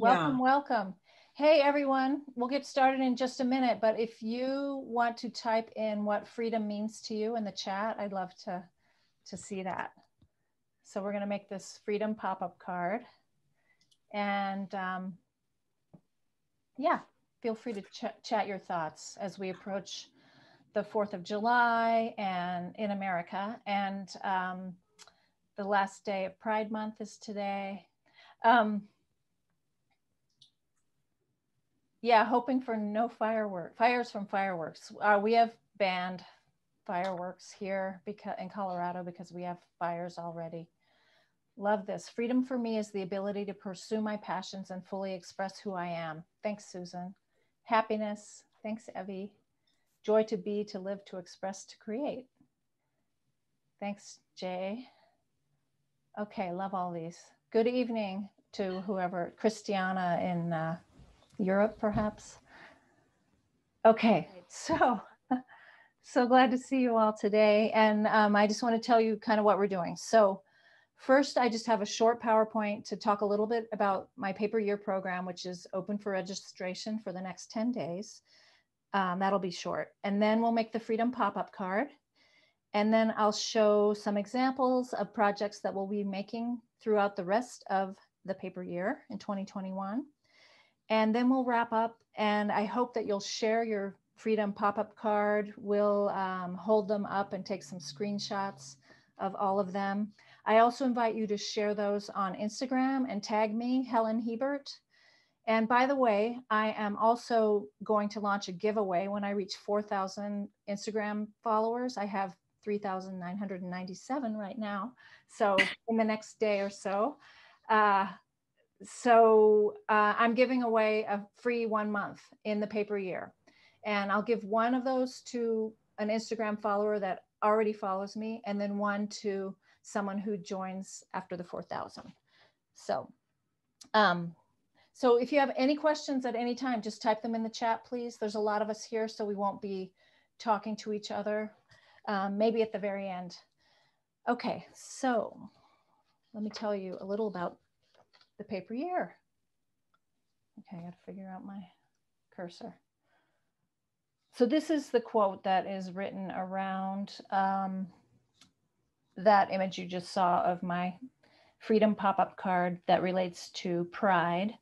Welcome. Hey, everyone. We'll get started in just a minute, but if you want to type in what freedom means to you in the chat, I'd love to see that. So we're going to make this freedom pop-up card. And yeah, feel free to chat your thoughts as we approach the 4th of July and in America. And the last day of Pride Month is today. Yeah, hoping for no fires from fireworks. We have banned fireworks here because in Colorado because we have fires already. Love this. Freedom for me is the ability to pursue my passions and fully express who I am. Thanks, Susan. Happiness. Thanks, Evie. Joy to be, to live, to express, to create. Thanks, Jay. Okay, love all these. Good evening to whoever, Christiana in Europe, perhaps. Okay, so glad to see you all today. And I just want to tell you kind of what we're doing. So first, I just have a short PowerPoint to talk a little bit about my Paper Year program, which is open for registration for the next 10 days. That'll be short. And then we'll make the Freedom pop-up card. And then I'll show some examples of projects that we'll be making throughout the rest of the Paper Year in 2021. And then we'll wrap up, and I hope that you'll share your Freedom pop-up card. We'll hold them up and take some screenshots of all of them. I also invite you to share those on Instagram and tag me, Helen Hiebert. And by the way, I am also going to launch a giveaway when I reach 4,000 Instagram followers. I have 3,997 right now. So in the next day or so. I'm giving away a free 1 month in the Paper Year. And I'll give one of those to an Instagram follower that already follows me, and then one to someone who joins after the 4,000. So, if you have any questions at any time, just type them in the chat, please. There's a lot of us here, so we won't be talking to each other, maybe at the very end. Okay, so let me tell you a little about the Paper Year. Okay, I gotta figure out my cursor. So this is the quote that is written around that image you just saw of my freedom pop-up card that relates to pride.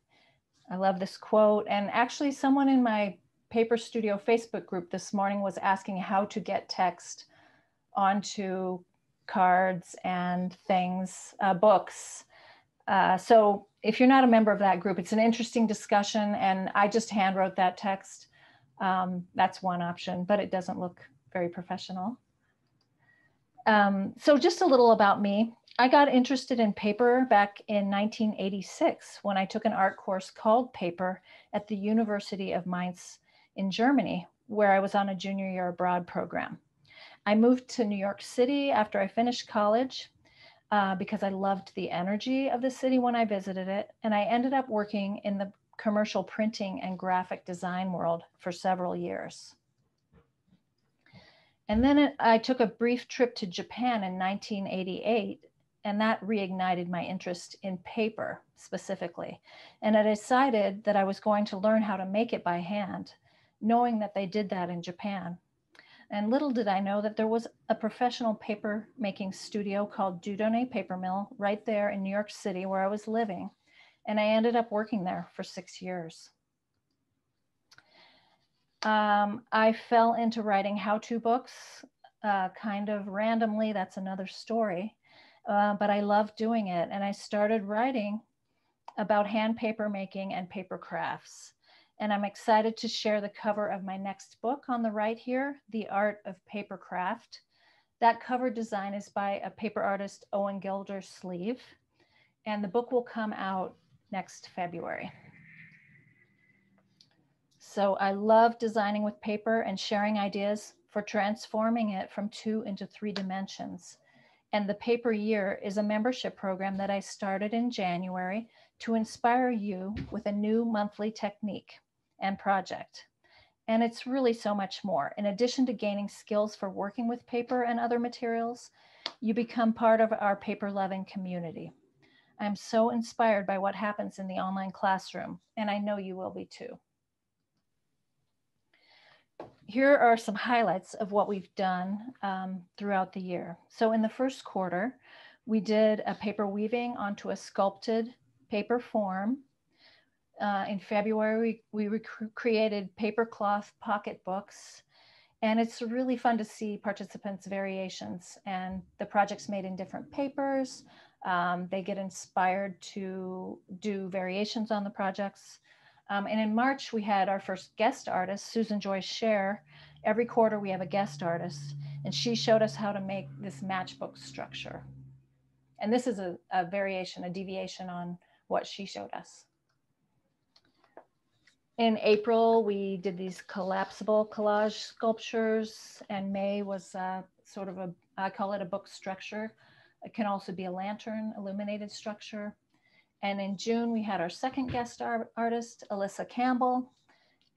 I love this quote. And actually someone in my Paper Studio Facebook group this morning was asking how to get text onto cards and things, books. So if you're not a member of that group, it's an interesting discussion, and I just handwrote that text. That's one option, but it doesn't look very professional. So just a little about me. I got interested in paper back in 1986 when I took an art course called Paper at the University of Mainz in Germany, where I was on a junior year abroad program. I moved to New York City after I finished college because I loved the energy of the city when I visited it, and I ended up working in the commercial printing and graphic design world for several years. And then I took a brief trip to Japan in 1988, and that reignited my interest in paper specifically. And I decided that I was going to learn how to make it by hand, knowing that they did that in Japan. And little did I know that there was a professional paper making studio called Dudonnay Paper Mill right there in New York City where I was living. And I ended up working there for 6 years. I fell into writing how-to books kind of randomly. That's another story, but I loved doing it. And I started writing about hand paper making and paper crafts. And I'm excited to share the cover of my next book on the right here, The Art of Paper Craft. That cover design is by a paper artist, Owen Gildersleeve. And the book will come out next February. So I love designing with paper and sharing ideas for transforming it from 2 into 3 dimensions. And the Paper Year is a membership program that I started in January to inspire you with a new monthly technique and project. And it's really so much more. In addition to gaining skills for working with paper and other materials, you become part of our paper-loving community. I'm so inspired by what happens in the online classroom, and I know you will be too. Here are some highlights of what we've done throughout the year. So in the first quarter, we did a paper weaving onto a sculpted paper form. In February, we created paper cloth pocketbooks, and it's really fun to see participants' variations and the projects made in different papers. They get inspired to do variations on the projects. And in March, we had our first guest artist, Susan Joyce Share. Every quarter we have a guest artist, and she showed us how to make this matchbook structure. And this is a variation, a deviation on what she showed us. In April, we did these collapsible collage sculptures, and May was sort of a, I call it a book structure. It can also be a lantern illuminated structure. And in June, we had our second guest artist, Alyssa Campbell,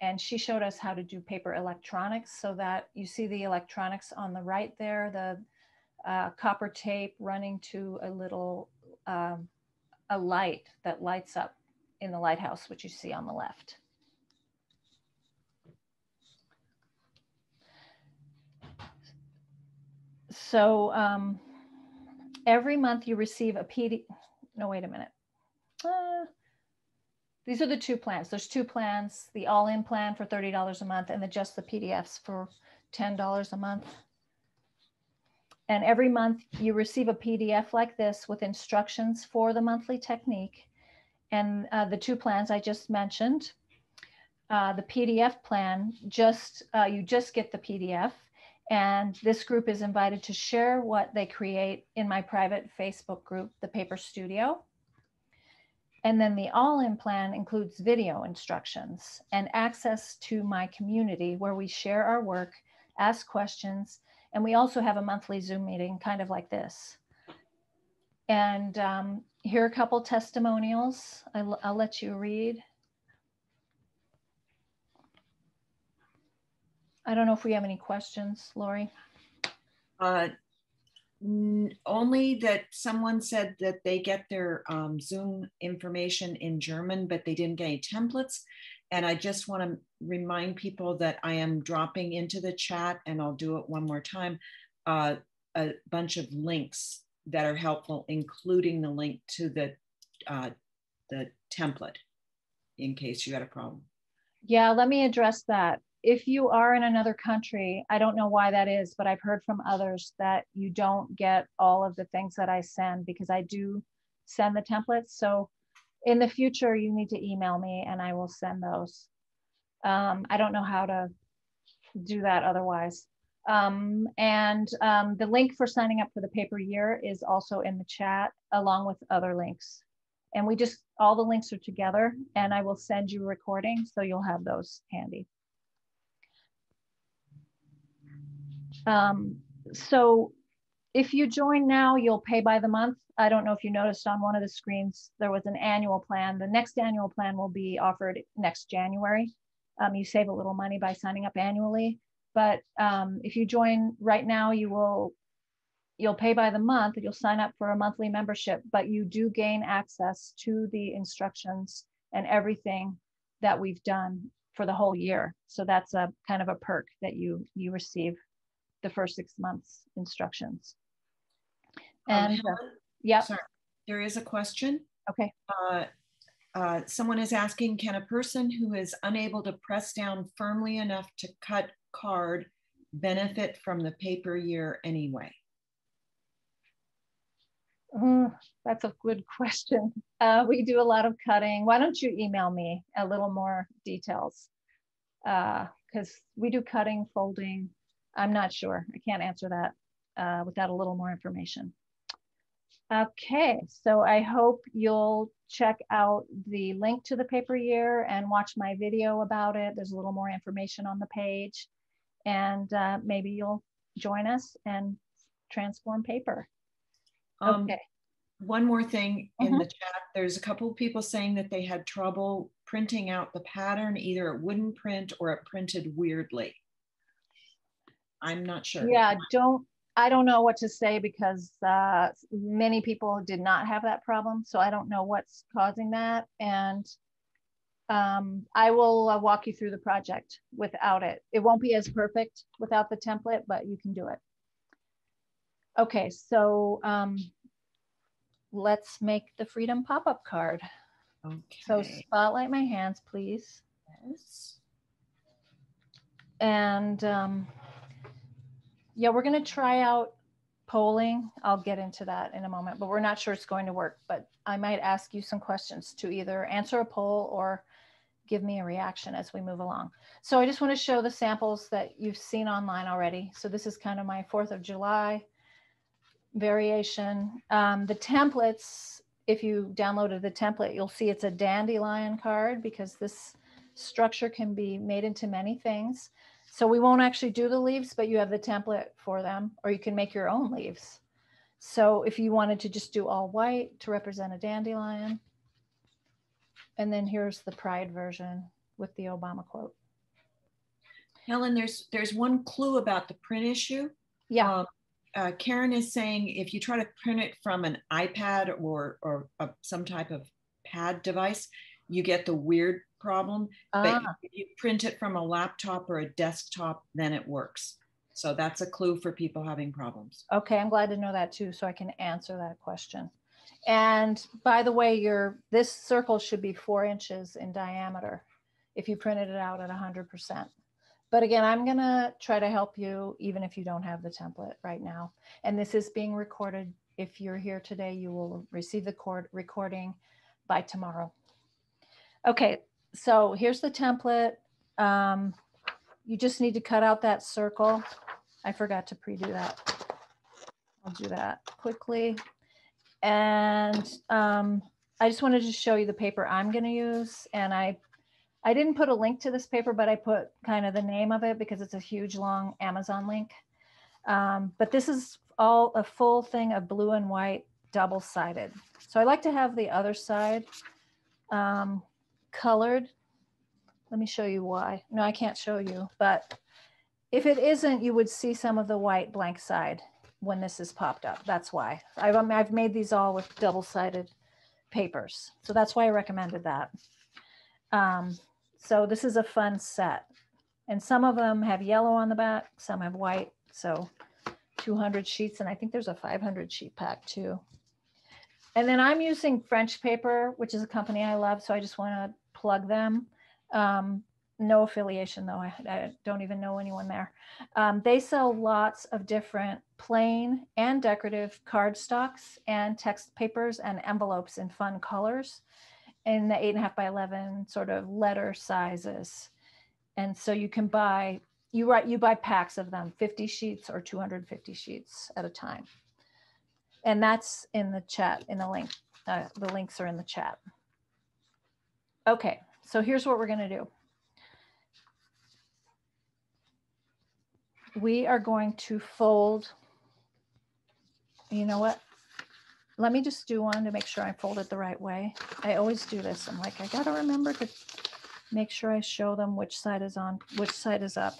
and she showed us how to do paper electronics, so that you see the electronics on the right there, the copper tape running to a little, a light that lights up in the lighthouse, which you see on the left. So every month you receive a PDF, no, wait a minute. These are the two plans. There's two plans, the all-in plan for $30 a month and the just the PDFs for $10 a month. And every month you receive a PDF like this with instructions for the monthly technique. And the two plans I just mentioned, the PDF plan, you just get the PDF, and this group is invited to share what they create in my private Facebook group, The Paper Studio. And then the all-in plan includes video instructions and access to my community, where we share our work, ask questions, and we also have a monthly Zoom meeting, kind of like this. And here are a couple testimonials I'll let you read. I don't know if we have any questions, Lori. Only that someone said that they get their Zoom information in German, but they didn't get any templates. And I just want to remind people that I am dropping into the chat, and I'll do it one more time, a bunch of links that are helpful, including the link to the template in case you had a problem. Yeah, let me address that. If you are in another country, I don't know why that is, but I've heard from others that you don't get all of the things that I send, because I do send the templates. So in the future, you need to email me and I will send those. I don't know how to do that otherwise. The link for signing up for the paper year is also in the chat, along with other links. And we just, all the links are together, and I will send you a recording, so you'll have those handy. So if you join now, you'll pay by the month. I don't know if you noticed on one of the screens, there was an annual plan. The next annual plan will be offered next January. You save a little money by signing up annually, but if you join right now, you'll pay by the month, you'll sign up for a monthly membership, but you do gain access to the instructions and everything that we've done for the whole year. So that's a kind of a perk that you receive. The first 6 months instructions. And Helen, yeah, sorry, there is a question. Okay. Someone is asking, can a person who is unable to press down firmly enough to cut card benefit from the paper year anyway? That's a good question. We do a lot of cutting. Why don't you email me a little more details? Because we do cutting, folding, I'm not sure. I can't answer that without a little more information. Okay, so I hope you'll check out the link to the paper year and watch my video about it. There's a little more information on the page, and maybe you'll join us and transform paper. Okay. One more thing in the chat. There's a couple of people saying that they had trouble printing out the pattern. Either it wouldn't print or it printed weirdly. I'm not sure. Yeah, don't I don't know what to say because many people did not have that problem. So I don't know what's causing that. And I will walk you through the project without it. It won't be as perfect without the template, but you can do it. Okay, so let's make the Freedom pop-up card. Okay. So spotlight my hands, please. Yes. And yeah, we're gonna try out polling. I'll get into that in a moment, but we're not sure it's going to work, but I might ask you some questions to either answer a poll or give me a reaction as we move along. So I just wanna show the samples that you've seen online already. So this is kind of my 4th of July variation. The templates, if you downloaded the template, you'll see it's a dandelion card because this structure can be made into many things. So we won't actually do the leaves, but you have the template for them, or you can make your own leaves. So if you wanted to just do all white to represent a dandelion. And then here's the pride version with the Obama quote. Helen, there's one clue about the print issue. Yeah. Karen is saying if you try to print it from an iPad or some type of pad device, you get the weird problem, but if you print it from a laptop or a desktop, then it works. So that's a clue for people having problems. Okay, I'm glad to know that too, so I can answer that question. And by the way, this circle should be 4 inches in diameter if you printed it out at 100%. But again, I'm gonna try to help you even if you don't have the template right now. And this is being recorded. If you're here today, you will receive the recording by tomorrow. Okay, so here's the template. You just need to cut out that circle. I forgot to pre-do that. I'll do that quickly. And I just wanted to show you the paper I'm gonna use. And I didn't put a link to this paper, but I put kind of the name of it because it's a huge long Amazon link. But this is all a full thing of blue and white, double-sided. So I like to have the other side colored. Let me show you why. No, I can't show you, but if it isn't, you would see some of the white blank side when this is popped up. That's why. I've made these all with double-sided papers. So that's why I recommended that. So this is a fun set, and some of them have yellow on the back, some have white. So 200 sheets, and I think there's a 500 sheet pack too. And then I'm using French Paper, which is a company I love, so I just want to plug them. No affiliation though, I don't even know anyone there. They sell lots of different plain and decorative cardstocks and text papers and envelopes in fun colors in the 8.5 by 11 sort of letter sizes. And so you can buy, you buy packs of them, 50 sheets or 250 sheets at a time. And that's in the chat, in the link. The links are in the chat. Okay, so here's what we're gonna do. We are going to fold, you know what? Let me just do one to make sure I fold it the right way. I always do this. I'm like, I gotta remember to make sure I show them which side is on, which side is up,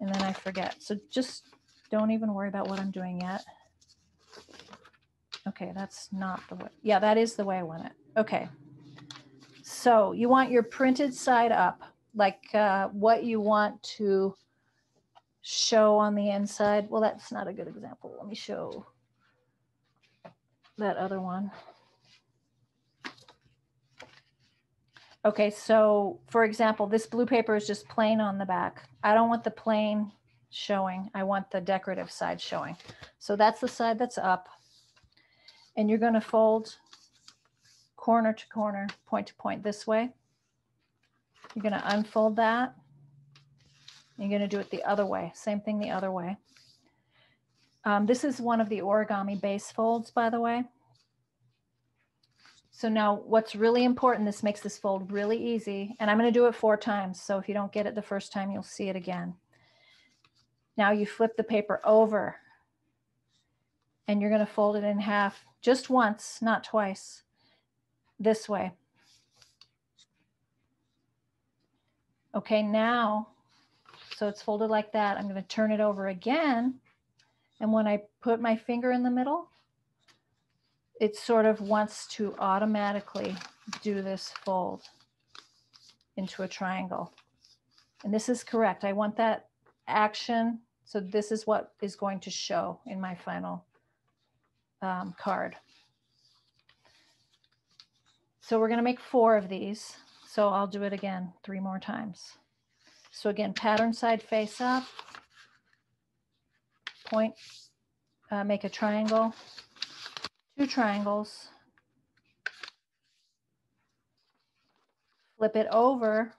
and then I forget. So just don't even worry about what I'm doing yet. Okay, that's not the way. Yeah, that is the way I want it. Okay, so you want your printed side up, like what you want to show on the inside. Well, that's not a good example. Let me show that other one. Okay, so for example, this blue paper is just plain on the back. I don't want the plain showing. I want the decorative side showing. So that's the side that's up. And you're going to fold corner to corner, point to point this way. You're going to unfold that. You're going to do it the other way. Same thing the other way. This is one of the origami base folds, by the way. So now what's really important, this makes this fold really easy. And I'm going to do it 4 times. So if you don't get it the first time, you'll see it again. Now you flip the paper over. And you're going to fold it in half just once, not twice, this way. Okay, now, so it's folded like that. I'm going to turn it over again And when I put my finger in the middle, it sort of wants to automatically do this fold into a triangle. And this is correct. I want that action. So this is what is going to show in my final card. So we're going to make 4 of these. So I'll do it again 3 more times. So again, pattern side face up, point, make a triangle, 2 triangles, flip it over,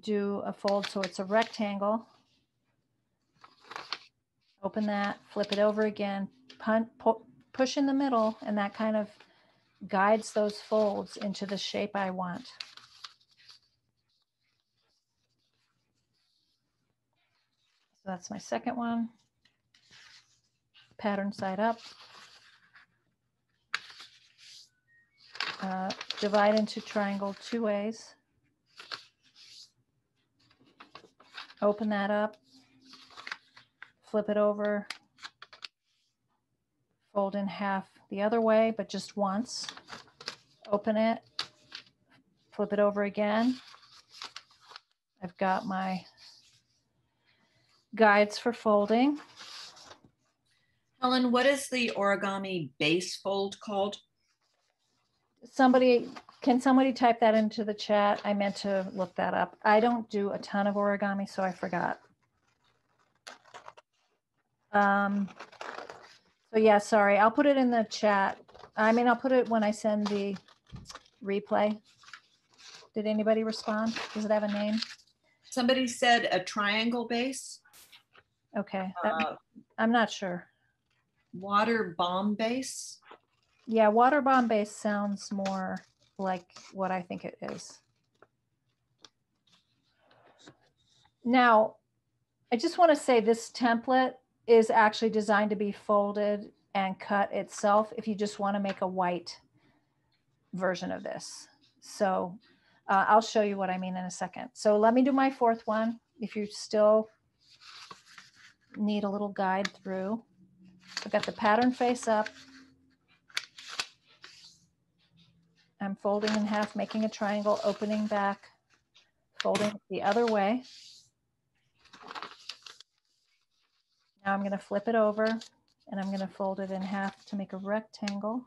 do a fold so it's a rectangle, open that, flip it over again, push in the middle, and that kind of guides those folds into the shape I want. So that's my second one, pattern side up, divide into triangle 2 ways, open that up, flip it over, fold in half the other way, but just once, open it, flip it over again. I've got my guides for folding. Helen, what is the origami base fold called? Can somebody type that into the chat? I meant to look that up. I don't do a ton of origami, so I forgot. So yeah, sorry, I'll put it in the chat. I mean, I'll put it when I send the replay. Did anybody respond? Does it have a name? Somebody said a triangle base. Okay, I'm not sure. Water bomb base. Yeah, water bomb base sounds more like what I think it is. Now, I just want to say this template is actually designed to be folded and cut itself if you just want to make a white version of this. So I'll show you what I mean in a second. So let me do my fourth one if you still need a little guide through. I've got the pattern face up. I'm folding in half, making a triangle, opening back, folding the other way. Now I'm going to flip it over and I'm going to fold it in half to make a rectangle.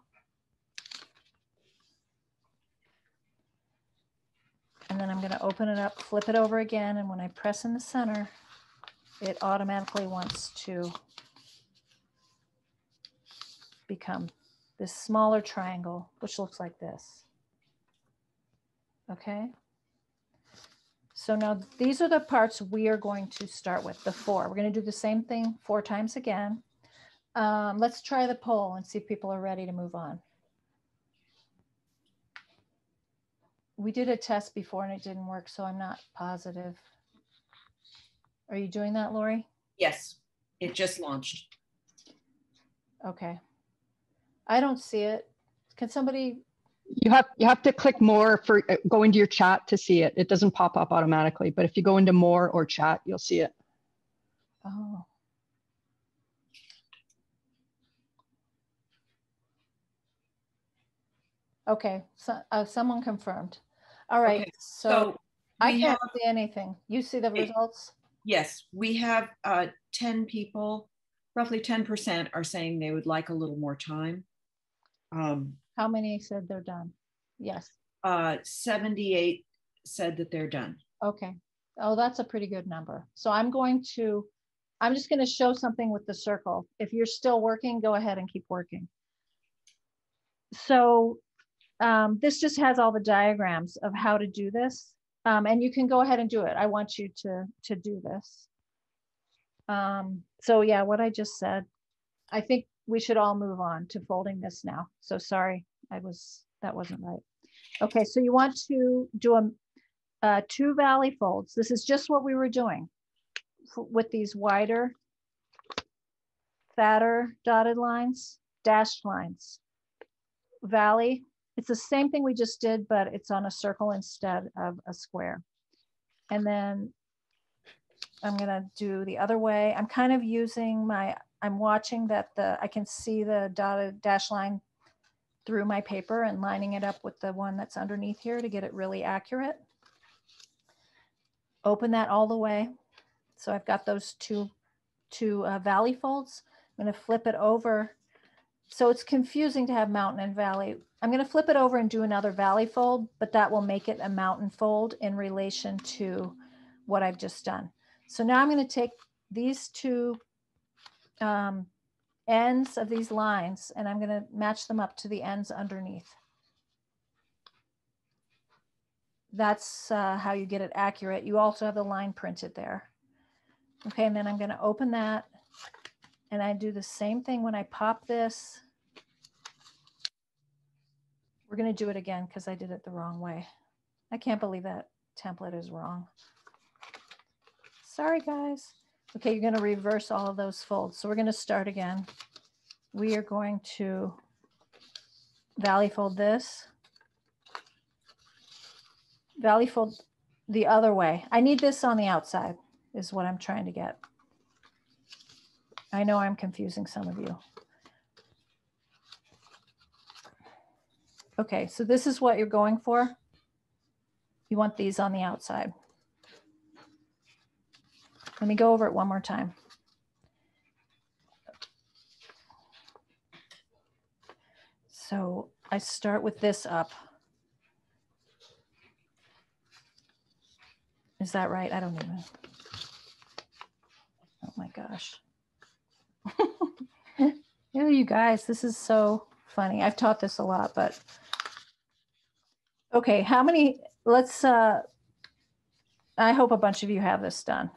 And then I'm going to open it up, flip it over again, and when I press in the center, it automatically wants to become this smaller triangle, which looks like this. Okay. So now these are the parts we are going to start with, the 4. We're going to do the same thing 4 times again. Let's try the poll and see if people are ready to move on. We did a test before and it didn't work, so I'm not positive. Are you doing that, Lori? Yes, it just launched. Okay. I don't see it. Can somebody? You have to click more, for go into your chat to see it. It doesn't pop up automatically, but if you go into more or chat, you'll see it. Oh. Okay, so someone confirmed. All right, okay. So I can't see anything. You see the results? Yes, we have 10 people, roughly 10% are saying they would like a little more time. How many said they're done? Yes. 78 said that they're done. Okay. Oh, that's a pretty good number. So I'm just going to show something with the circle. If you're still working, go ahead and keep working. So this just has all the diagrams of how to do this. And you can go ahead and do it. I want you to do this. So yeah, what I just said, I think we should all move on to folding this now. So sorry, that wasn't right. Okay, so you want to do 2 valley folds. This is just what we were doing with these wider, fatter dotted lines, dashed lines. Valley, it's the same thing we just did, but it's on a circle instead of a square. And then I'm gonna do the other way. I'm kind of using my, I'm watching that the, I can see the dotted dash line through my paper and lining it up with the one that's underneath here to get it really accurate. Open that all the way. So I've got those two valley folds. I'm gonna flip it over. So it's confusing to have mountain and valley. I'm gonna flip it over and do another valley fold, but that will make it a mountain fold in relation to what I've just done. So now I'm gonna take these two ends of these lines and I'm gonna match them up to the ends underneath. That's how you get it accurate. You also have the line printed there. Okay, and then I'm gonna open that and I do the same thing when I pop this. We're gonna do it again because I did it the wrong way. I can't believe that template is wrong. Sorry guys. Okay, you're gonna reverse all of those folds. So we're gonna start again. We are going to valley fold this. Valley fold the other way. I need this on the outside is what I'm trying to get. I know I'm confusing some of you. Okay, so this is what you're going for. You want these on the outside. Let me go over it one more time. So I start with this up. Is that right? I don't even. Oh my gosh. You guys, this is so funny. I've taught this a lot, but. Okay, how many, let's, I hope a bunch of you have this done.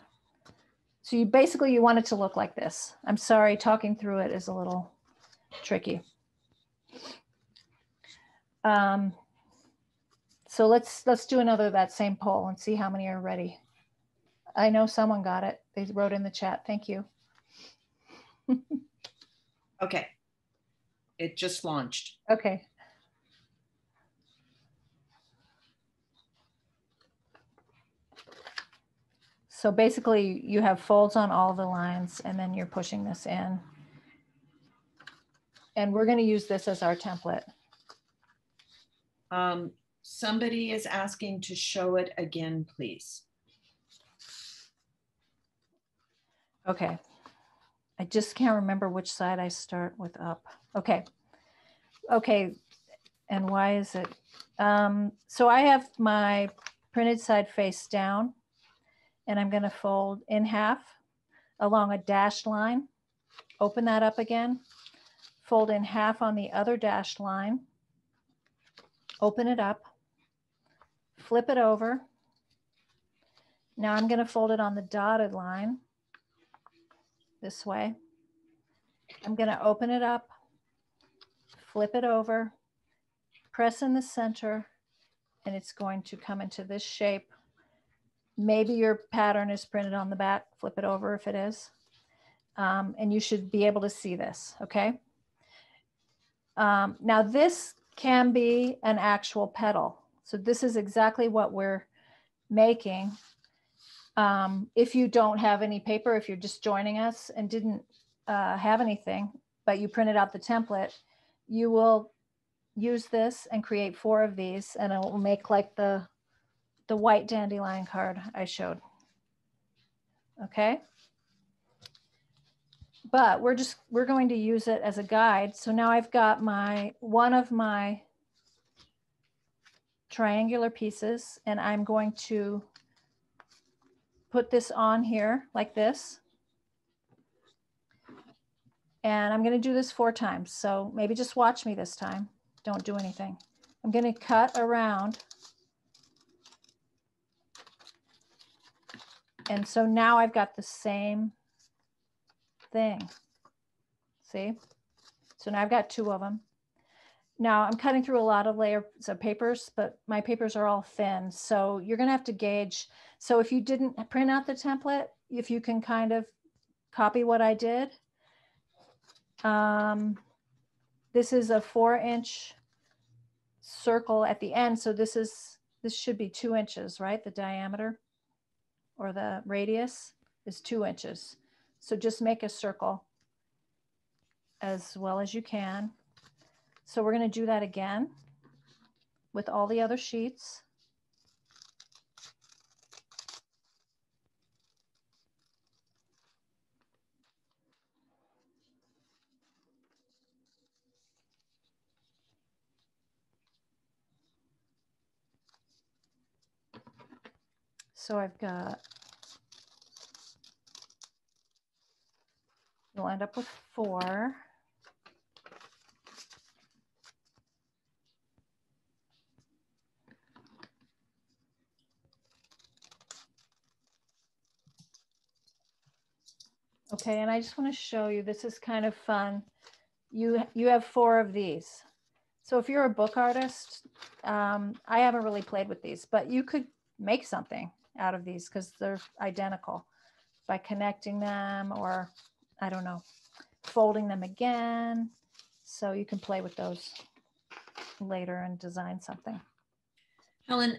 So you basically, you want it to look like this. I'm sorry, talking through it is a little tricky. So let's do another of that same poll and see how many are ready. I know someone got it. They wrote in the chat. Thank you. Okay. It just launched. Okay. So basically you have folds on all the lines and then you're pushing this in. And we're going to use this as our template. Somebody is asking to show it again, please. Okay. I just can't remember which side I start with up. Okay. Okay. And why is it? So I have my printed side face down. And I'm going to fold in half along a dashed line, open that up again, fold in half on the other dashed line, open it up, flip it over. Now I'm going to fold it on the dotted line this way. I'm going to open it up, flip it over, press in the center, and it's going to come into this shape. Maybe your pattern is printed on the back, flip it over if it is. And you should be able to see this, okay? Now this can be an actual petal. So this is exactly what we're making. If you don't have any paper, if you're just joining us and didn't have anything, but you printed out the template, you will use this and create 4 of these and it will make like the white dandelion card I showed, okay? But we're going to use it as a guide. So now I've got one of my triangular pieces and I'm going to put this on here like this. And I'm gonna do this 4 times. So maybe just watch me this time. Don't do anything. I'm gonna cut around. And so now I've got the same thing, see? So now I've got 2 of them. Now I'm cutting through a lot of layers of papers, but my papers are all thin. So you're gonna have to gauge. So if you didn't print out the template, if you can kind of copy what I did. This is a 4-inch circle at the end. So this should be 2 inches, right? The diameter. Or the radius, is 2 inches. So just make a circle as well as you can. So we're going to do that again with all the other sheets. So I've got, you'll end up with 4. Okay, and I just want to show you, this is kind of fun. You have 4 of these. So if you're a book artist, I haven't really played with these, but you could make something out of these because they're identical by connecting them or, I don't know, folding them again. So you can play with those later and design something. Helen,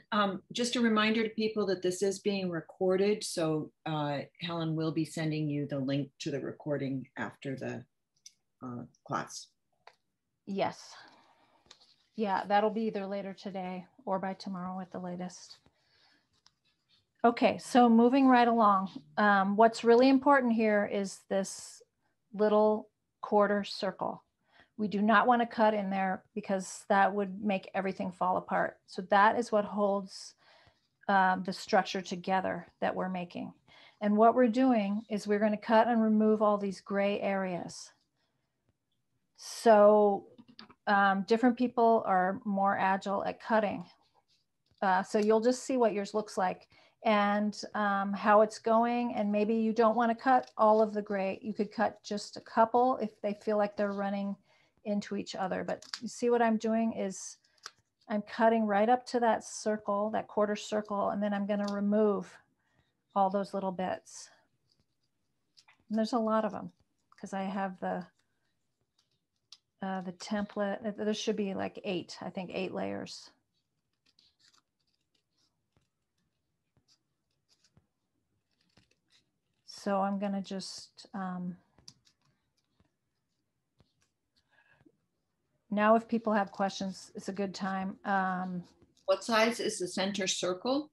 just a reminder to people that this is being recorded. So Helen will be sending you the link to the recording after the class. Yes. Yeah, that'll be either later today or by tomorrow at the latest. Okay, so moving right along, what's really important here is this little quarter circle. We do not want to cut in there because that would make everything fall apart. So that is what holds the structure together that we're making. And what we're doing is we're going to cut and remove all these gray areas. So different people are more agile at cutting. So you'll just see what yours looks like and how it's going. And maybe you don't want to cut all of the gray. You could cut just a couple if they feel like they're running into each other. But you see what I'm doing is I'm cutting right up to that circle, that quarter circle, and then I'm going to remove all those little bits. And there's a lot of them because I have the template. There should be like 8, I think 8 layers. So I'm going to just, now if people have questions, it's a good time. What size is the center circle?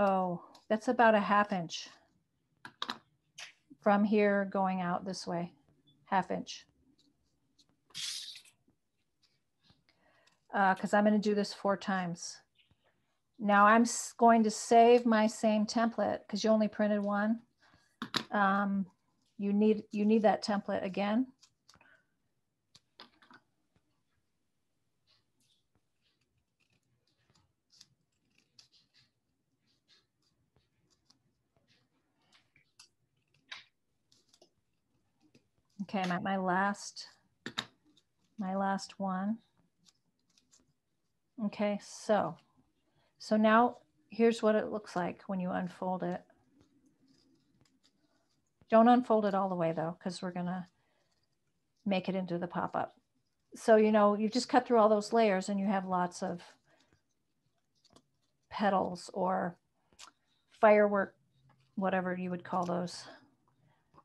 Oh, that's about a 1/2 inch. From here going out this way, 1/2 inch. Because I'm going to do this 4 times. Now I'm going to save my same template because you only printed 1. You need that template again. Okay, I'm at my last one. Okay, so. So now here's what it looks like when you unfold it. Don't unfold it all the way though, because we're gonna make it into the pop-up. So, you know, you just cut through all those layers and you have lots of petals or firework, whatever you would call those.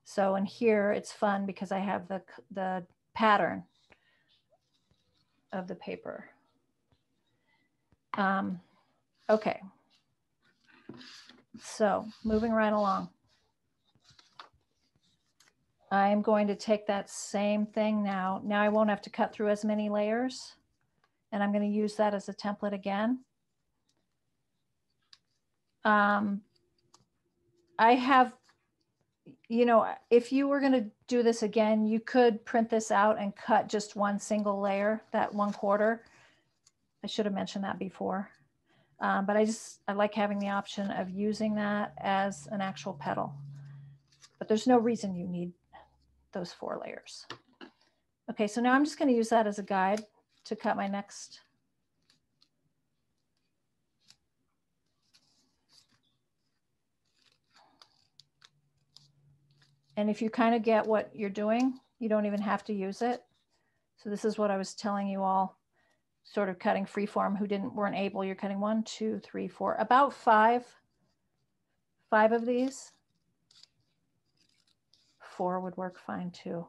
So in here it's fun because I have the pattern of the paper. Okay, so moving right along. I'm going to take that same thing now. Now I won't have to cut through as many layers, and I'm going to use that as a template again. I have, you know, if you were going to do this again, you could print this out and cut just one single layer, that 1/4. I should have mentioned that before. But I like having the option of using that as an actual petal. But there's no reason you need those 4 layers. Okay, so now I'm just gonna use that as a guide to cut my next. And if you kind of get what you're doing, you don't even have to use it. So this is what I was telling you all, sort of cutting freeform who weren't able. You're cutting 1, 2, 3, 4, about 5 5 of these. 4 would work fine too.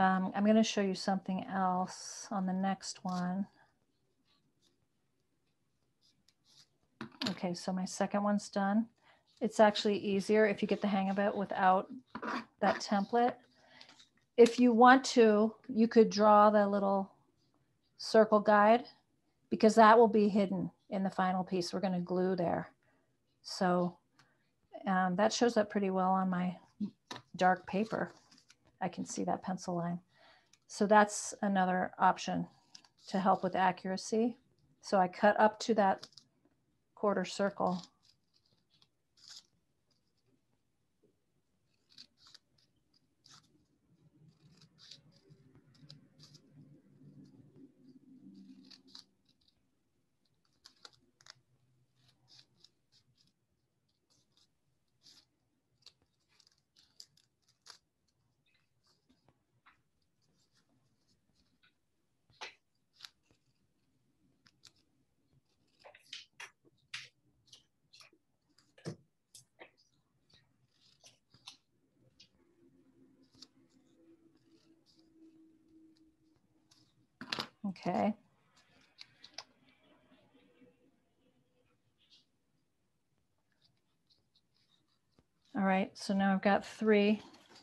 I'm going to show you something else on the next one. Okay, so my second one's done. It's actually easier if you get the hang of it without that template. If you want to, you could draw the little circle guide because that will be hidden in the final piece. We're going to glue there. So that shows up pretty well on my dark paper. I can see that pencil line. So that's another option to help with accuracy. So I cut up to that quarter circle. Okay. All right, so now I've got 3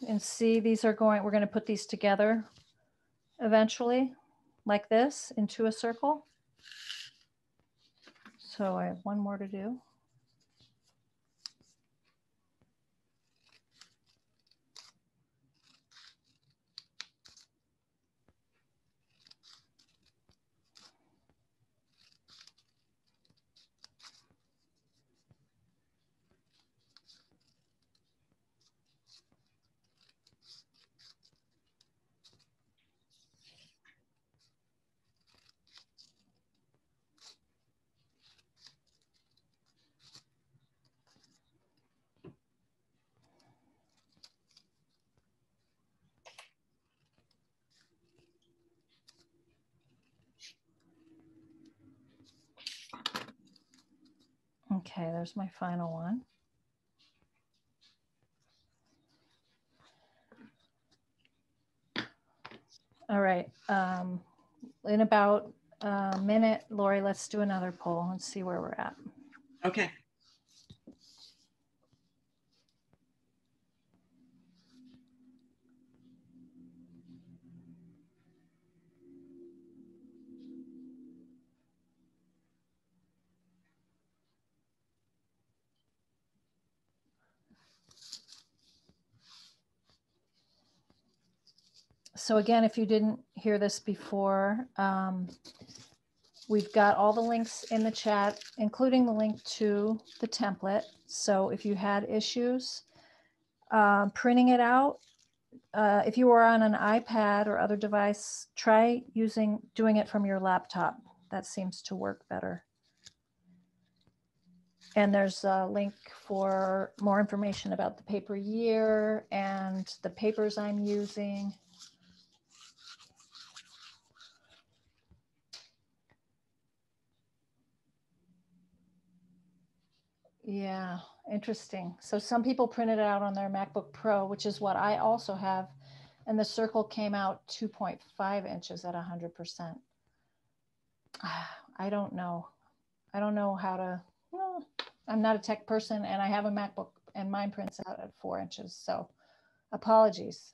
and see, these are going, we're going to put these together eventually like this into a circle. So I have 1 more to do. Okay, there's my final one. All right, in about a minute, Lori, let's do another poll and see where we're at. Okay. So again, if you didn't hear this before, we've got all the links in the chat, including the link to the template. So if you had issues printing it out, if you were on an iPad or other device, try doing it from your laptop. That seems to work better. And there's a link for more information about the paper year and the papers I'm using. Yeah, interesting. So some people print it out on their MacBook Pro, which is what I also have. And the circle came out 2.5 inches at 100%. I don't know. I don't know how to, well, I'm not a tech person and I have a MacBook and mine prints out at 4 inches. So apologies.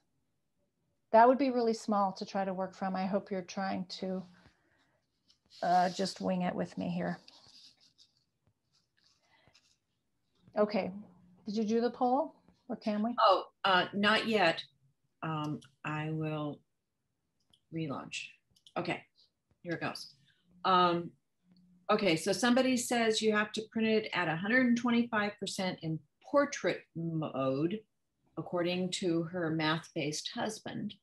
That would be really small to try to work from. I hope you're trying to just wing it with me here. Okay, did you do the poll or can we? Oh, not yet. I will relaunch. Okay, here it goes. Okay, so somebody says you have to print it at 125% in portrait mode, according to her math-based husband.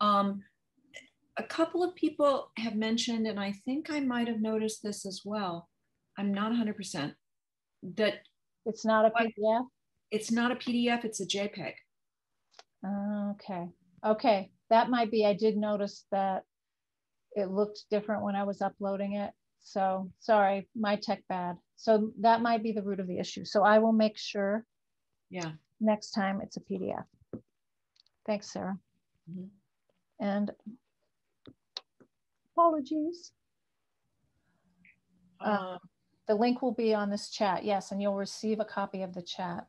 A couple of people have mentioned, and I think I might have noticed this as well, I'm not 100%, that It's not a PDF? It's not a PDF, it's a JPEG. Okay. Okay. That might be, I did notice that it looked different when I was uploading it. So sorry, my tech bad. So that might be the root of the issue. So I will make sure next time it's a PDF. Thanks, Sarah. Mm-hmm. And apologies. The link will be on this chat. Yes, and you'll receive a copy of the chat.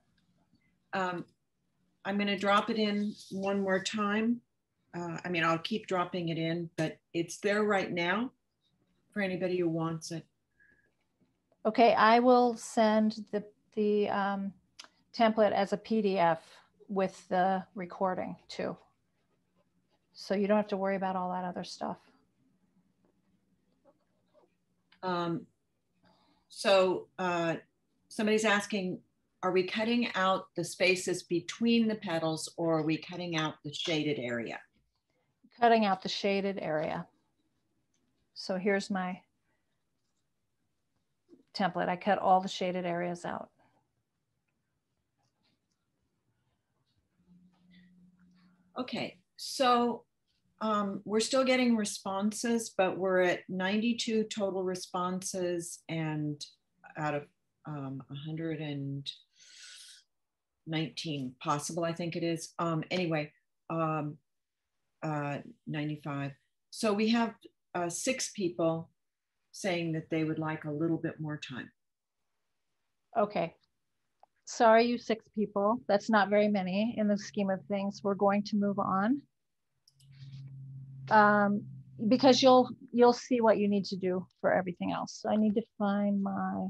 I'm going to drop it in one more time. I mean, I'll keep dropping it in, but it's there right now for anybody who wants it. Okay, I will send the template as a PDF with the recording too. So you don't have to worry about all that other stuff. So somebody's asking, are we cutting out the spaces between the petals or are we cutting out the shaded area? Cutting out the shaded area. So here's my template. I cut all the shaded areas out. Okay, so we're still getting responses, but we're at 92 total responses and out of 119 possible, I think it is. Anyway, 95. So we have 6 people saying that they would like a little bit more time. Okay. Sorry, you 6 people. That's not very many in the scheme of things. We're going to move on. Because you'll see what you need to do for everything else. So I need to find my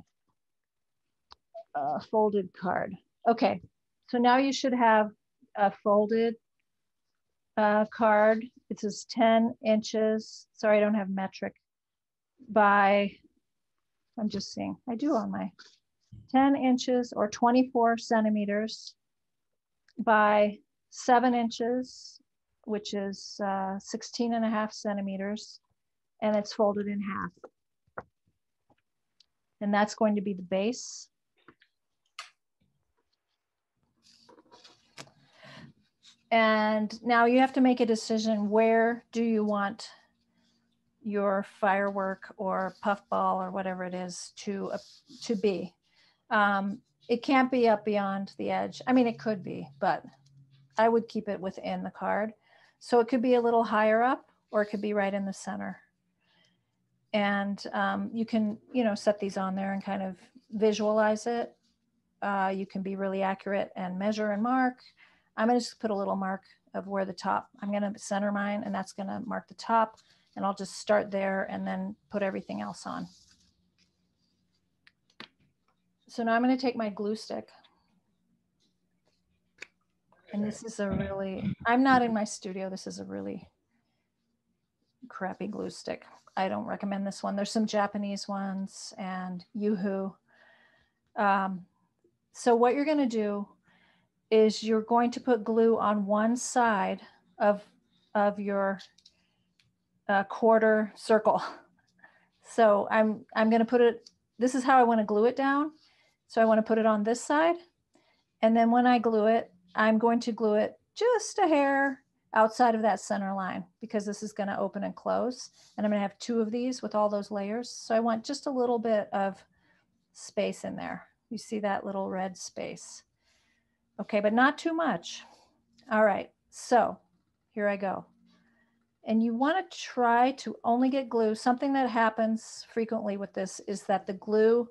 folded card. Okay, so now you should have a folded card. It says 10 inches. Sorry, I don't have metric by, I'm just seeing, I do on my 10 inches or 24 centimeters by 7 inches, which is 16 and a half centimeters, and it's folded in half. And that's going to be the base. And now you have to make a decision, where do you want your firework or puffball or whatever it is to be? It can't be up beyond the edge. I mean, it could be, but I would keep it within the card. So it could be a little higher up or it could be right in the center. And you can, you know, set these on there and kind of visualize it. You can be really accurate and measure and mark. I'm going to just put a little mark of where the top, I'm going to center mine and that's going to mark the top, and I'll just start there and then put everything else on. So now I'm going to take my glue stick. And this is a really, I'm not in my studio. This is a really crappy glue stick. I don't recommend this one. There's some Japanese ones and Yoohoo. So what you're going to do is you're going to put glue on one side of your quarter circle. So I'm gonna put it, this is how I wanna glue it down. So I wanna put it on this side. And then when I glue it, I'm going to glue it just a hair outside of that center line, because this is gonna open and close. And I'm gonna have 2 of these with all those layers. So I want just a little bit of space in there. You see that little red space. Okay, but not too much. All right, so here I go. And you wanna try to only get glue. Something that happens frequently with this is that the glue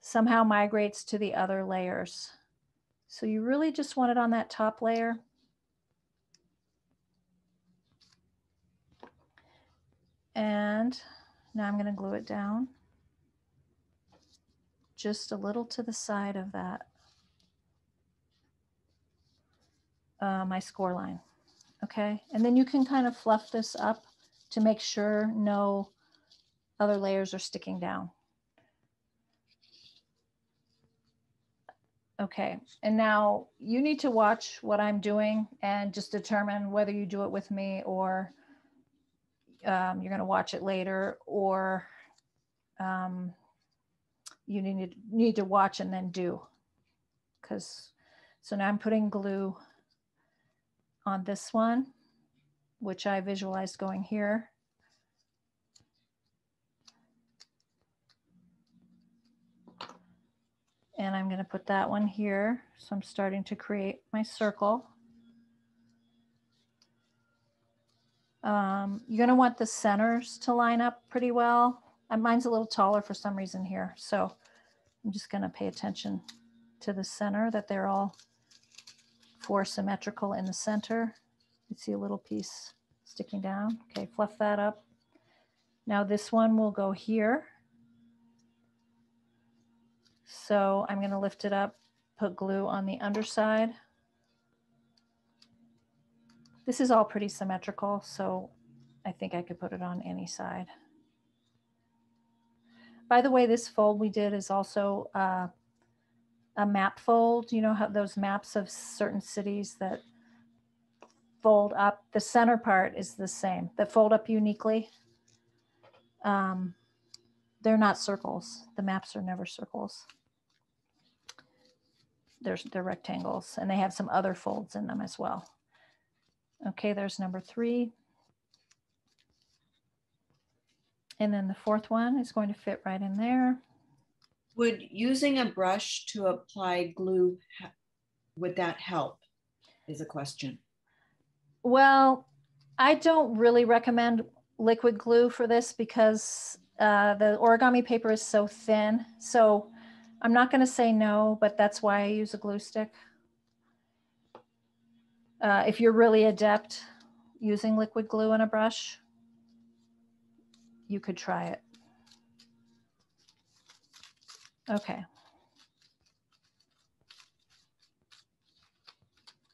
somehow migrates to the other layers. So you really just want it on that top layer. And now I'm gonna glue it down just a little to the side of that. My score line. Okay, and then you can kind of fluff this up to make sure no other layers are sticking down. Okay, and now you need to watch what I'm doing and just determine whether you do it with me or you're gonna watch it later, or you need to watch and then do. Because, so now I'm putting glue on this one, which I visualized going here. And I'm going to put that one here. So I'm starting to create my circle. You're going to want the centers to line up pretty well. Mine's a little taller for some reason here. So I'm just going to pay attention to the center, that they're all four symmetrical in the center. You see a little piece sticking down. Okay, fluff that up. Now this one will go here. So I'm going to lift it up, put glue on the underside. This is all pretty symmetrical, so I think I could put it on any side. By the way, this fold we did is also a map fold. You know how those maps of certain cities that fold up, the center part is the same, that fold up uniquely. They're not circles. The maps are never circles. They're rectangles, and they have some other folds in them as well. Okay, there's number three. And then the fourth one is going to fit right in there. Would using a brush to apply glue, would that help, is a question. Well, I don't really recommend liquid glue for this because the origami paper is so thin. So I'm not going to say no, but that's why I use a glue stick. If you're really adept using liquid glue and a brush, you could try it. Okay.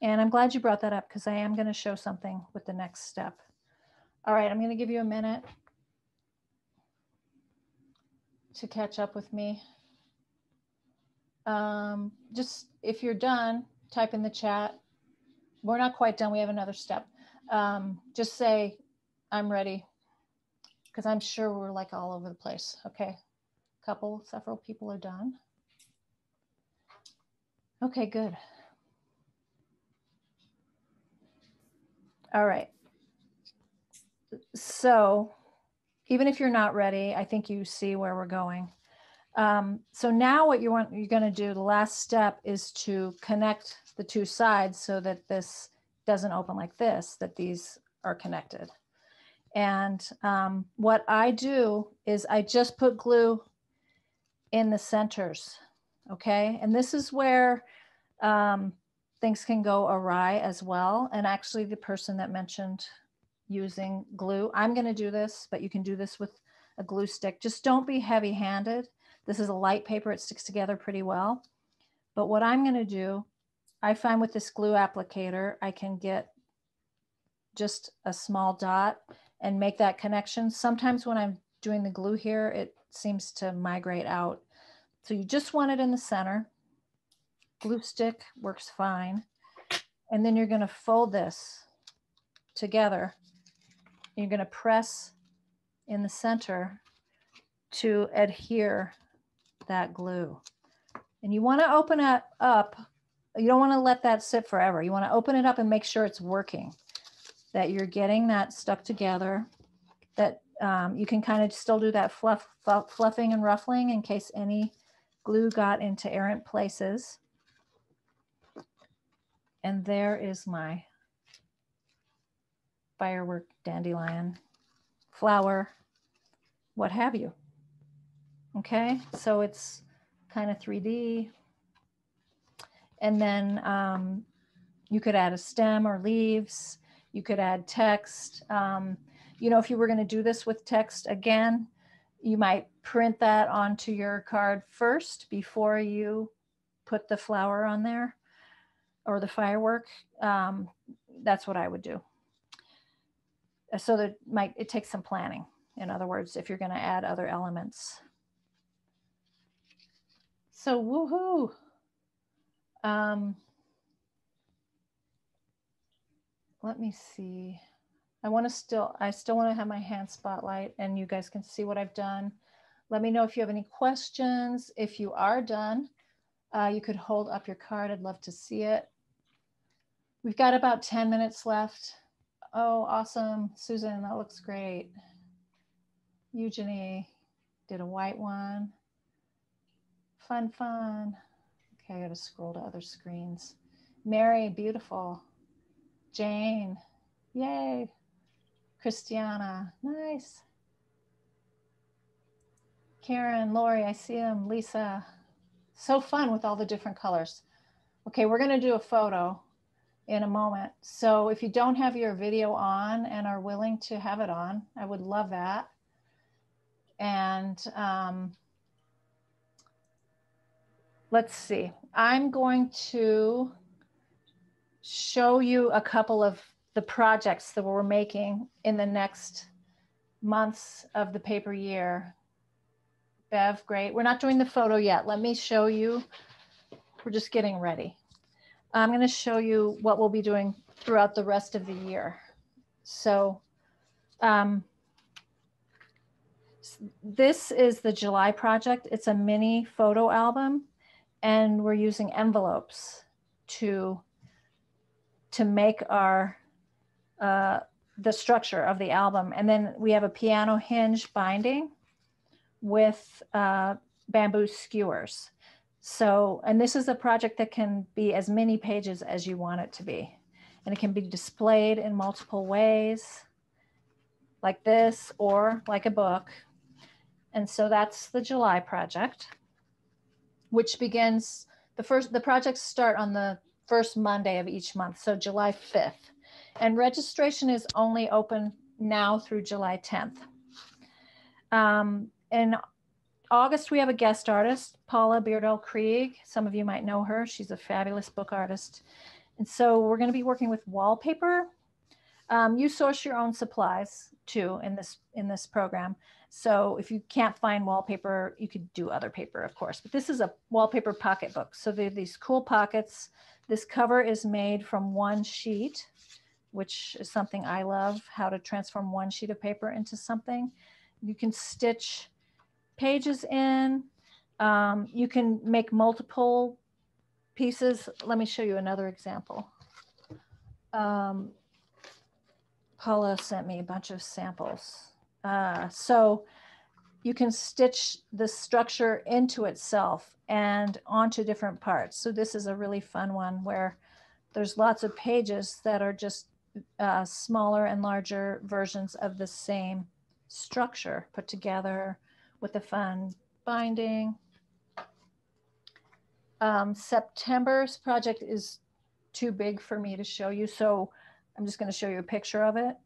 And I'm glad you brought that up because I am going to show something with the next step. All right, I'm going to give you a minute to catch up with me. Just if you're done, type in the chat. We're not quite done, we have another step. Just say, I'm ready, because I'm sure we're like all over the place. Okay, several people are done. Okay, good. All right, so even if you're not ready, I think you see where we're going. So now what you're gonna do, the last step is to connect the two sides so that this doesn't open like this, that these are connected. And what I do is I just put glue in the centers, okay? And this is where things can go awry as well. And actually the person that mentioned using glue, I'm gonna do this, but you can do this with a glue stick. Just don't be heavy-handed. This is a light paper, it sticks together pretty well. But what I'm gonna do, I find with this glue applicator, I can get just a small dot and make that connection. Sometimes when I'm doing the glue here, it seems to migrate out. So you just want it in the center. Glue stick works fine. And then you're gonna fold this together. You're going to press in the center to adhere that glue. And you want to open it up. You don't want to let that sit forever. You want to open it up and make sure it's working, that you're getting that stuck together, that you can kind of still do that fluffing and ruffling in case any glue got into errant places. And there is my firework, dandelion, flower, what have you. Okay, so it's kind of 3D. And then you could add a stem or leaves. You could add text. You know, if you were going to do this with text again, you might print that onto your card first before you put the flower on there or the firework. That's what I would do. So that it takes some planning. In other words, if you're going to add other elements. So woohoo! Let me see. I still want to have my hand spotlight, and you guys can see what I've done. Let me know if you have any questions. If you are done, you could hold up your card. I'd love to see it. We've got about 10 minutes left. Oh, awesome. Susan, that looks great. Eugenie did a white one. Fun, fun. Okay, I gotta scroll to other screens. Mary, beautiful. Jane, yay. Christiana, nice. Karen, Lori, I see them. Lisa, so fun with all the different colors. Okay, we're gonna do a photo in a moment. So if you don't have your video on and are willing to have it on, I would love that. And let's see, I'm going to show you a couple of the projects that we're making in the next months of the paper year. Bev, great. We're not doing the photo yet. Let me show you. We're just getting ready. I'm going to show you what we'll be doing throughout the rest of the year. So this is the July project. It's a mini photo album, and we're using envelopes to make our the structure of the album. And then we have a piano hinge binding with bamboo skewers. So, and this is a project that can be as many pages as you want it to be. And it can be displayed in multiple ways, like this or like a book. And so that's the July project, which begins, the projects start on the first Monday of each month, so July 5th. And registration is only open now through July 10th. In August, we have a guest artist, Paula Beardell Krieg. Some of you might know her. She's a fabulous book artist. And so we're going to be working with wallpaper. You source your own supplies too in this program. So if you can't find wallpaper, you could do other paper, of course. But this is a wallpaper pocketbook. So there are these cool pockets. This cover is made from one sheet, which is something I love, how to transform one sheet of paper into something. You can stitch pages in. You can make multiple pieces. Let me show you another example. Paula sent me a bunch of samples. So you can stitch the structure into itself and onto different parts. So this is a really fun one where there's lots of pages that are just smaller and larger versions of the same structure put together with a fun binding. September's project is too big for me to show you, so I'm just going to show you a picture of it.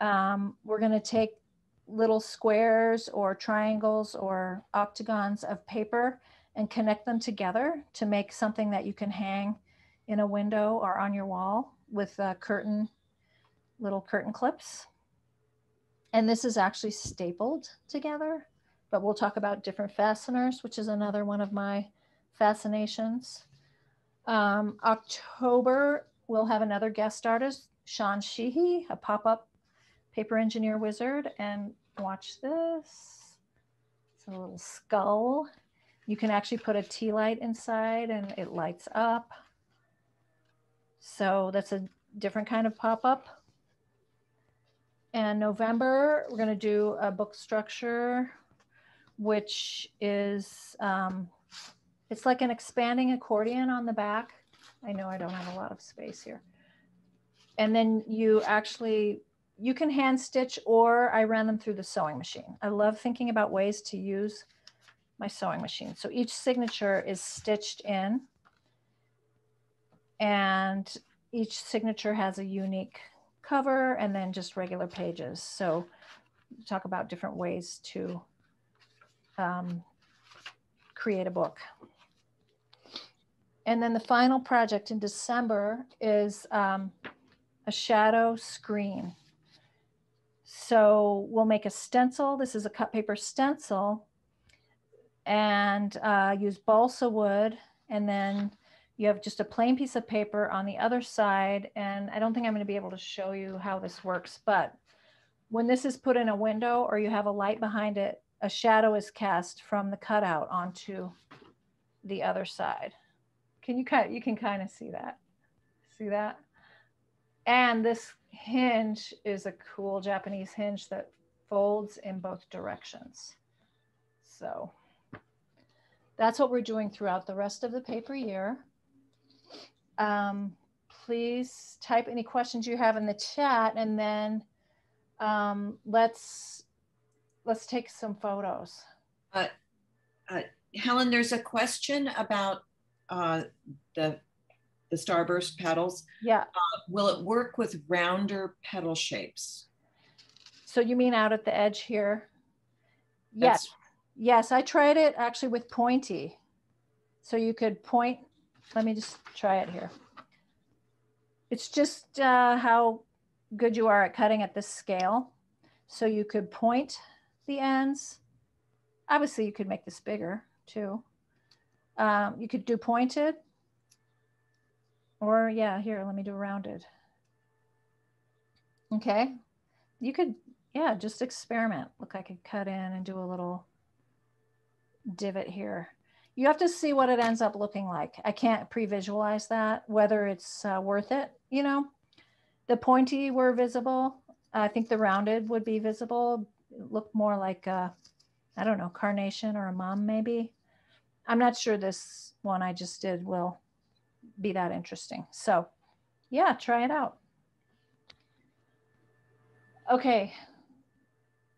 We're going to take little squares or triangles or octagons of paper and connect them together to make something that you can hang in a window or on your wall with little curtain clips. And this is actually stapled together, but we'll talk about different fasteners, which is another one of my fascinations. October, we'll have another guest artist, Sean Sheehy, a pop-up paper engineer wizard. And watch this, it's a little skull. You can actually put a tea light inside and it lights up. So that's a different kind of pop-up. And November, we're going to do a book structure, which is, it's like an expanding accordion on the back. I know I don't have a lot of space here. And then you can hand stitch, or I ran them through the sewing machine. I love thinking about ways to use my sewing machine. So each signature is stitched in, and each signature has a unique cover and then just regular pages. So talk about different ways to create a book. And then the final project in December is a shadow screen. So we'll make a stencil. This is a cut paper stencil, and use balsa wood, and then you have just a plain piece of paper on the other side. And I don't think I'm going to be able to show you how this works, but when this is put in a window or you have a light behind it, a shadow is cast from the cutout onto the other side. Can you kind of, you can kind of see that? See that? And this hinge is a cool Japanese hinge that folds in both directions. So that's what we're doing throughout the rest of the paper year. Please type any questions you have in the chat, and then let's take some photos. Helen, there's a question about the starburst petals. Yeah. Will it work with rounder petal shapes? So you mean out at the edge here? Yes. Yes, I tried it actually with pointy. So you could point, let me just try it here. It's just how good you are at cutting at this scale. So you could point the ends. Obviously you could make this bigger too. You could do pointed, or yeah, here, let me do rounded. Okay, you could, yeah, just experiment. Look, I could cut in and do a little divot here. You have to see what it ends up looking like. I can't pre-visualize that, whether it's worth it, you know. The pointy were visible. I think the rounded would be visible. It looked more like a, I don't know, carnation or a mom maybe. I'm not sure this one I just did will be that interesting. So yeah, try it out. Okay,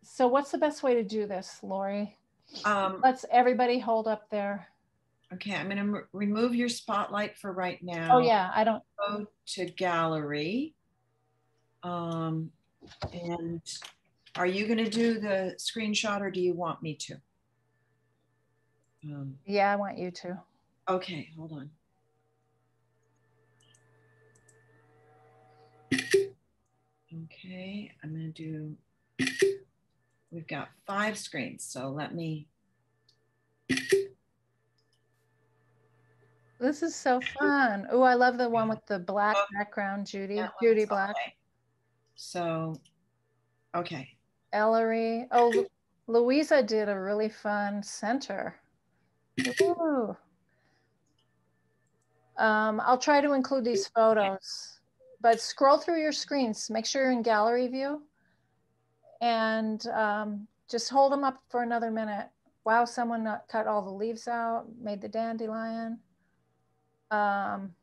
so what's the best way to do this, Lori? Let's everybody hold up there. Okay, I'm gonna remove your spotlight for right now. Oh yeah, I don't. Go to gallery. And are you gonna do the screenshot, or do you want me to? Yeah, I want you to. Okay, hold on. Okay, I'm gonna do, we've got 5 screens, so let me. This is so fun. Oh, I love the one with the black background, Judy. Judy Black. Okay. So, okay. Ellery. Oh, Louisa did a really fun center. Ooh. I'll try to include these photos, but scroll through your screens. Make sure you're in gallery view, and just hold them up for another minute. Wow, someone cut all the leaves out, made the dandelion. Ann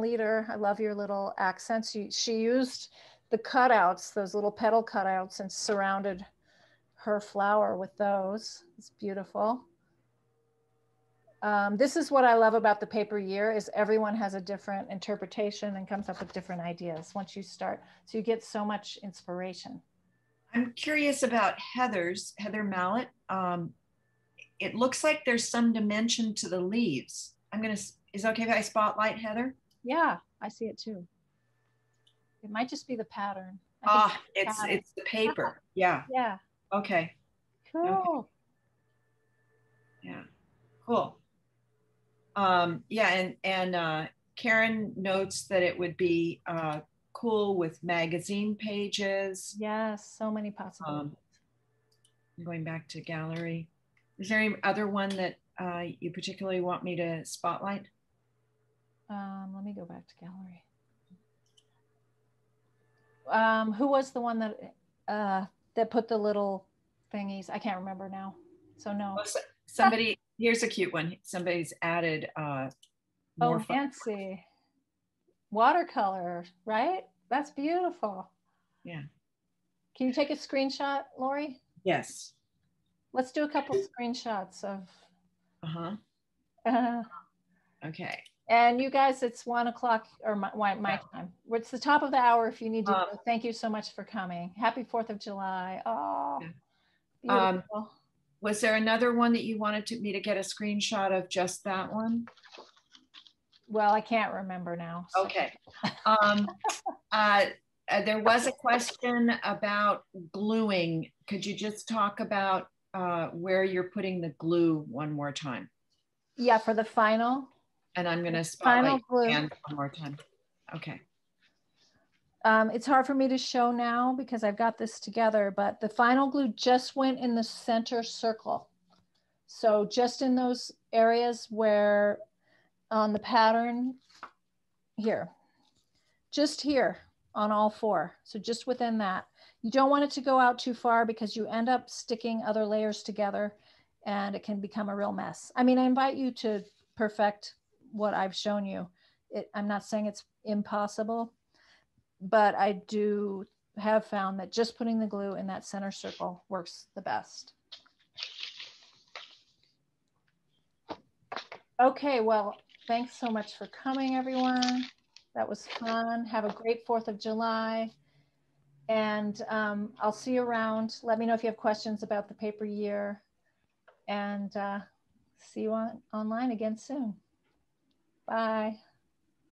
Leader, I love your little accents. She used the cutouts, those little petal cutouts, and surrounded her flower with those. It's beautiful. This is what I love about the paper year, is everyone has a different interpretation and comes up with different ideas once you start. So you get so much inspiration. I'm curious about Heather's, Heather Mallett. It looks like there's some dimension to the leaves. I'm gonna, is it okay if I spotlight Heather? Yeah, I see it too. It might just be the pattern. Ah, it's the paper, yeah. Yeah. Okay. Cool. Okay. Yeah, cool. Yeah, and Karen notes that it would be cool with magazine pages. Yes, so many possibilities. I'm going back to gallery. Is there any other one that you particularly want me to spotlight? Let me go back to gallery. Who was the one that that put the little thingies? I can't remember now. So no. Oh, somebody. Here's a cute one. Somebody's added more. Oh, fancy. Watercolor, right? That's beautiful. Yeah. Can you take a screenshot, Lori? Yes. Let's do a couple screenshots of. Okay. And you guys, it's 1 o'clock or my time. It's the top of the hour if you need to. Thank you so much for coming. Happy 4th of July. Oh, yeah. Beautiful. Was there another one that you wanted me to get a screenshot of, just that one? Well, I can't remember now. So. Okay. There was a question about gluing. Could you just talk about where you're putting the glue one more time? Yeah, for the final. And I'm going to spotlight glue one more time. Okay. It's hard for me to show now because I've got this together, but the final glue just went in the center circle. So just in those areas where on the pattern here, just here on all four. So just within that. You don't want it to go out too far because you end up sticking other layers together and it can become a real mess. I mean, I invite you to perfect what I've shown you. I'm not saying it's impossible, but I do have found that just putting the glue in that center circle works the best. Okay, well, thanks so much for coming, everyone. That was fun. Have a great 4th of July. And I'll see you around. Let me know if you have questions about the paper year. And see you online again soon. Bye.